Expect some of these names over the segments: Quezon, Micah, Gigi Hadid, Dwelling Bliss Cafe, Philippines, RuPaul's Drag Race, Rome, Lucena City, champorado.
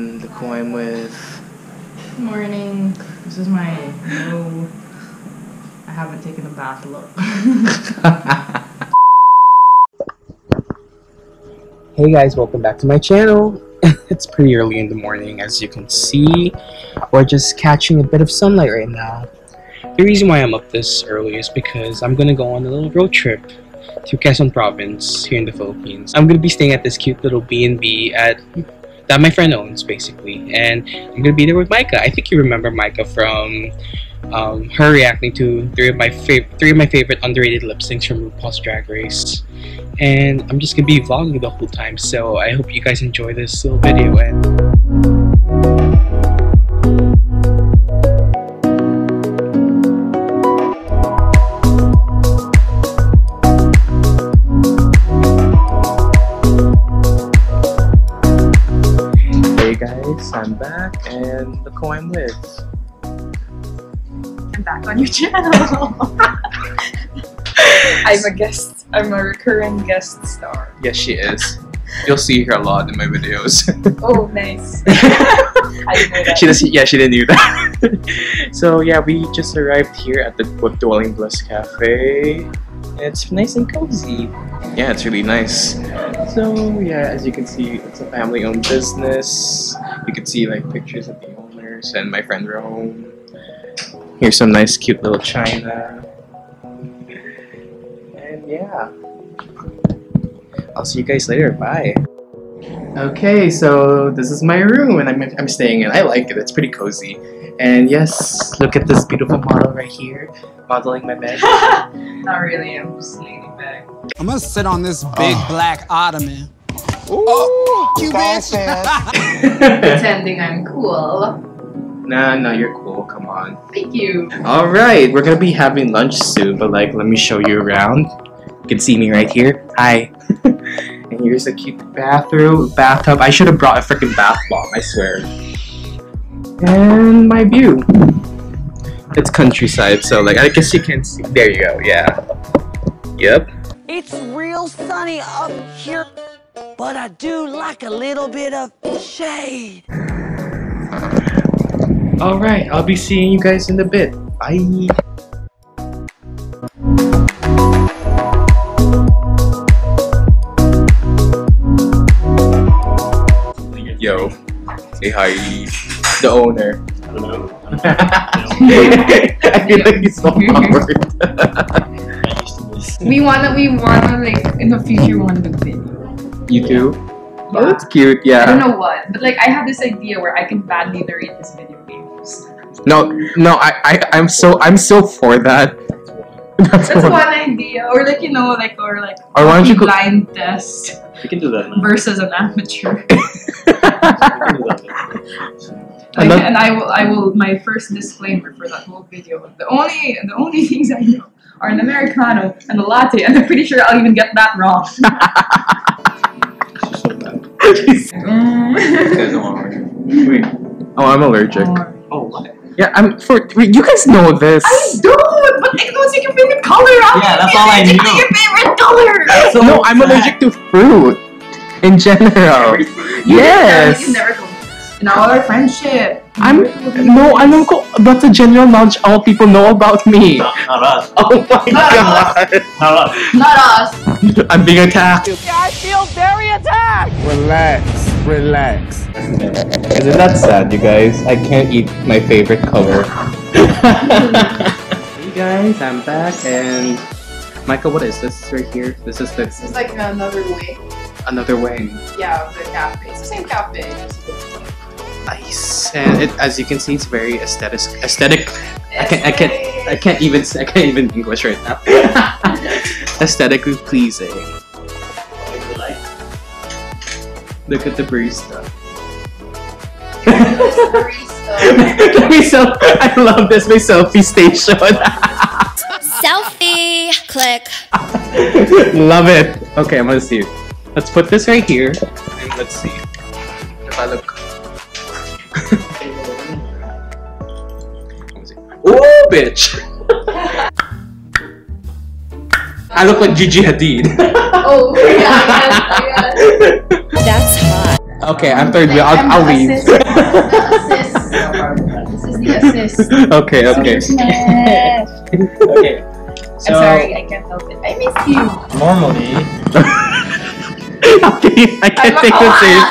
The coin with morning. This is my no. I haven't taken a bath look. Hey guys, welcome back to my channel. It's pretty early in the morning, as you can see. We're just catching a bit of sunlight right now. The reason why I'm up this early is because I'm gonna go on a little road trip to Quezon province here in the Philippines. I'm gonna be staying at this cute little B&B that my friend owns, basically, and I'm gonna be there with Micah. I think you remember Micah from her reacting to three of my favorite underrated lip syncs from RuPaul's Drag Race, and I'm just gonna be vlogging the whole time. So I hope you guys enjoy this little video. I'm back, and look who I'm with. I'm back on your channel. I'm a guest. I'm a recurring guest star. Yes, she is. You'll see her a lot in my videos. Oh, nice. I didn't know that. She didn't do that. So yeah, we just arrived here at the Dwelling Bliss Cafe. It's nice and cozy. Yeah, it's really nice. So yeah, as you can see, it's a family-owned business. You can see like pictures of the owners and my friend Rome. Here's some nice, cute little china. And yeah, I'll see you guys later. Bye. Okay, so this is my room, and I'm staying in. I like it. It's pretty cozy. And yes, look at this beautiful model right here, modeling my bed. Not really, I'm just leaning back. I'm gonna sit on this big black ottoman. Ooh, oh, you bitch! Pretending I'm cool. No, you're cool, come on. Thank you. Alright, we're gonna be having lunch soon, but like, let me show you around. You can see me right here. Hi. And here's a cute bathtub. I should have brought a freaking bath bomb, I swear. And my view. It's countryside, so like I guess you can see. There you go. Yeah. Yep. It's real sunny up here, but I do like a little bit of shade. All right, I'll be seeing you guys in a bit. Bye. Yo, say hi. The owner. Hello. I feel like he's so awkward. we wanna like in the future want to video. You do? Yeah. Oh, that's cute. Yeah. I don't know what, but like I have this idea where I can badly narrate this video games. No, I'm so for that. That's one idea, or like you know, like or why don't you blind test? We can do that now. Versus an amateur. Like, and I will. My first disclaimer for that whole video: the only things I know are an americano and a latte, and I'm pretty sure I'll even get that wrong. So bad. Wait. Oh, I'm allergic. Oh, what? Yeah, I'm for. Wait, you guys know this. I don't, but I don't see your favorite color. Yeah, that's all I knew. Your favorite color. So no, I'm allergic to fruit in general. Yes. You never go. In all our friendship. That's a general knowledge all people know about me. Not us. Oh my god. Not us. Not us. I'm being attacked. Yeah, I feel very attacked. Relax. Isn't that sad, you guys? I can't eat my favorite color. Hey guys, I'm back, and Michael, what is this right here? This is like another way. Another way. Yeah, the cafe. It's the same cafe. Nice, and it, as you can see, it's very aesthetic. I can't even English right now. Aesthetically pleasing. Look at the barista. I love this. My selfie station. Selfie click. Love it. Okay, I'm gonna see. Let's put this right here, and let's see if I look. Oh, bitch! I look like Gigi Hadid. Oh, yeah, yes, yes. That's hot. Okay, I'm third wheel. I'll leave. This is the assist. Okay, okay. Okay. So, I'm sorry, I can't help it. I miss you. Normally, I can't take the same.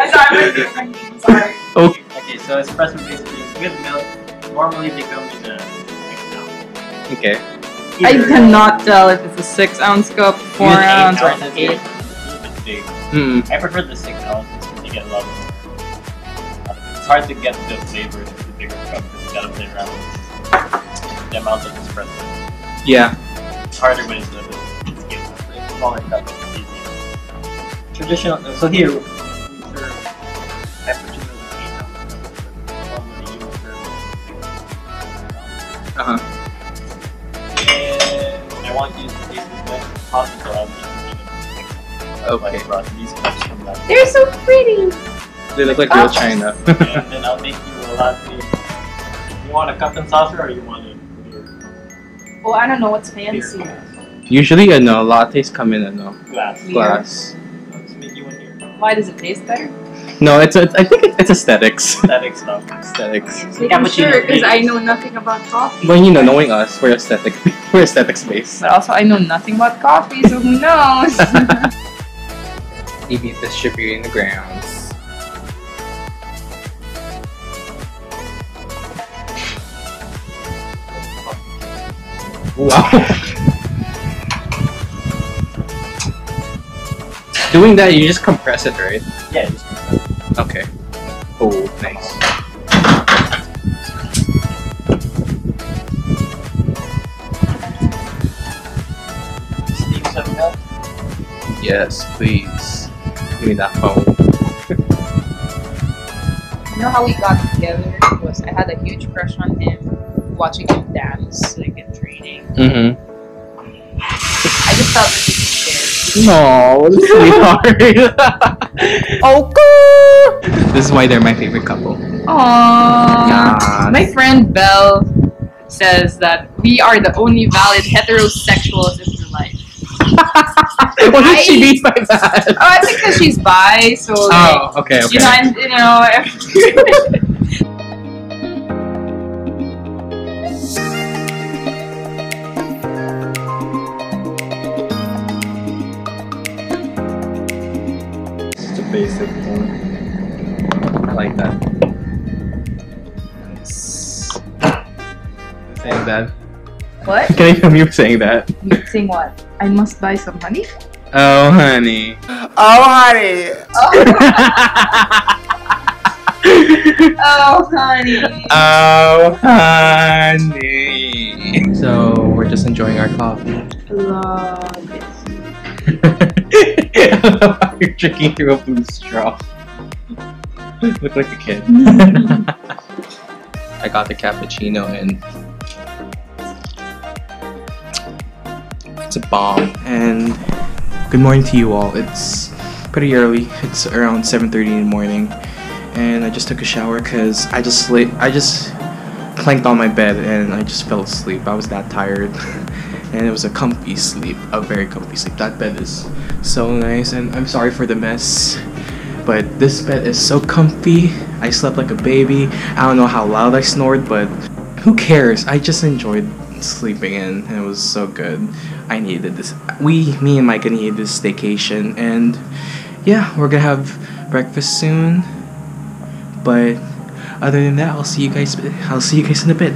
I'm sorry, I'm sorry. Okay. Okay, so espresso basically is with milk. Normally, they come in a 6 ounce. Okay. Either. I cannot tell if it's a 6 ounce cup, 4 ounce, or 8. It's big. Mm. I prefer the 6 ounce. You get a lot of it. It's hard to get the flavor of the bigger cup because you gotta play around with the amount of espresso. Yeah. It's harder when it's a smaller cup. It's easy. Traditional. So here, I'm sure I particularly 8 ounce cup. Uh huh. I want you to taste the best possible out of the cups. They're so pretty! They look like real China. And then I'll make you a latte. You want a cup and saucer or you want it? Oh, I don't know what's fancy. Usually, you know, lattes come in a glass. I'll just make you one here. Why does it taste better? No, I think it's aesthetics. Aesthetics stuff. Aesthetics. I'm sure, because I know nothing about coffee. Well, you know, knowing us, we're aesthetics based. But also, I know nothing about coffee, so who knows? You need to ship you in the grounds. Wow. Doing that, you just compress it, right? Yeah, just compress it. Okay. Oh, nice. Steam some milk? Yes, please. Give me that phone. You know how we got together was I had a huge crush on him, watching him dance, like in training. Mm-hmm. I just thought this was scary. No, sweetheart. Oh, cool. This is why they're my favorite couple. Aww. Yes. My friend Belle says that we are the only valid heterosexuals in her life. What did she mean by that? Oh, I think that she's bi, so oh, like, okay, okay. You know, and, you know. It's the basic one. Like that. Nice. Saying that. What? Can I film you saying that? Saying what? I must buy some honey? Oh, honey. Oh, honey. Oh, oh honey. Oh, honey. So, we're just enjoying our coffee. Love it. You're drinking through a blue straw. Look like a kid. I got the cappuccino and it's a bomb. And good morning to you all. It's pretty early. It's around 7:30 in the morning, and I just took a shower because I just clanked on my bed and I just fell asleep. I was that tired, and it was a comfy sleep, a very comfy sleep. That bed is so nice, and I'm sorry for the mess. But this bed is so comfy. I slept like a baby. I don't know how loud I snored, but who cares? I just enjoyed sleeping in, and it was so good. I needed this. Me and Micah needed this staycation, and yeah, we're gonna have breakfast soon. But other than that, I'll see you guys in a bit.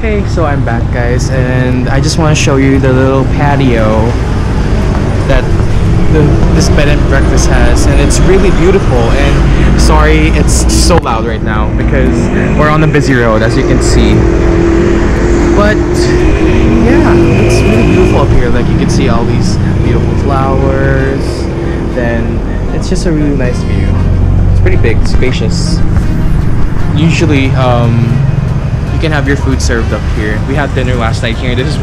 Hey, so I'm back, guys, and I just want to show you the little patio that this bed and breakfast has, and it's really beautiful. And sorry it's so loud right now because we're on a busy road, as you can see, but yeah, it's really beautiful up here. Like, you can see all these beautiful flowers, then it's just a really nice view. It's pretty big, spacious. Usually you can have your food served up here. We had dinner last night here. This is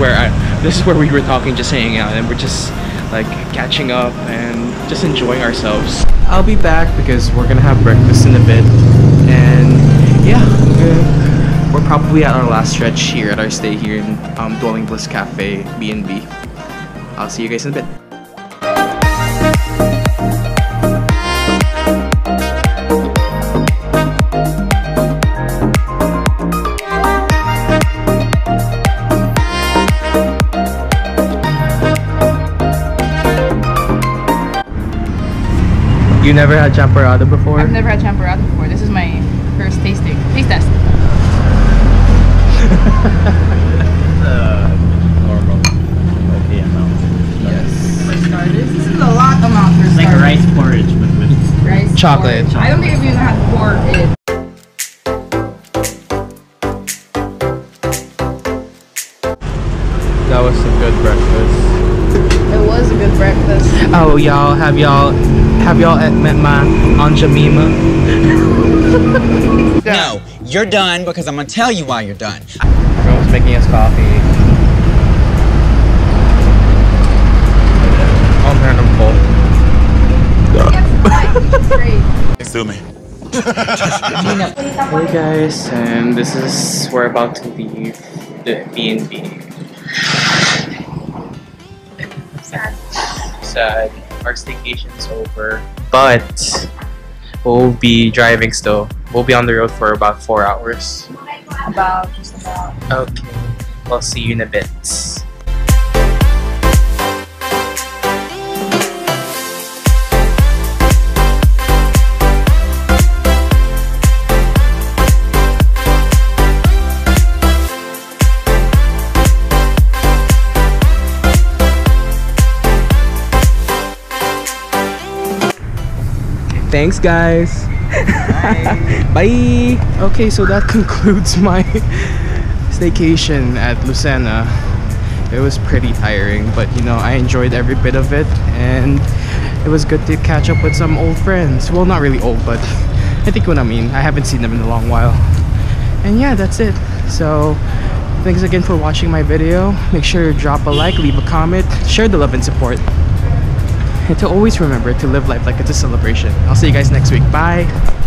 where we were talking, just hanging out, and we're just like catching up and just enjoying ourselves. I'll be back because we're gonna have breakfast in a bit, and yeah, we're probably at our last stretch here at our stay here in Dwelling Bliss Cafe B&B. I'll see you guys in a bit. You never had champorado before? I've never had champorado before. This is my first tasting. Taste test. Normal. Okay amount. Yes. For starters, this is a lot amount for starters. Like rice porridge with rice chocolate. Porridge. I don't think I've even had porridge. That was a good breakfast. It was a good breakfast. Oh y'all, have y'all met my Aunt Jemima? No, you're done because I'm gonna tell you why you're done. Everyone's making us coffee. I'm here and I'm full. Yes, sue me. Hey guys, and this is we're about to leave the B&B. Sad. Our staycation's over, but we'll be driving still. We'll be on the road for about 4 hours. Just about. Okay, we'll see you in a bit. Thanks guys. Bye. Bye. Okay, so that concludes my staycation at Lucena. It was pretty tiring, but you know, I enjoyed every bit of it, and it was good to catch up with some old friends. Well, not really old, but I think what I mean. I haven't seen them in a long while. And yeah, that's it. So thanks again for watching my video. Make sure to drop a like, leave a comment, share the love and support. And to always remember to live life like it's a celebration. I'll see you guys next week. Bye!